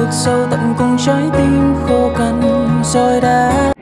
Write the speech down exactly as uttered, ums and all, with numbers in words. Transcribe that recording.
vực sâu tận cùng trái tim khô cằn rồi đã.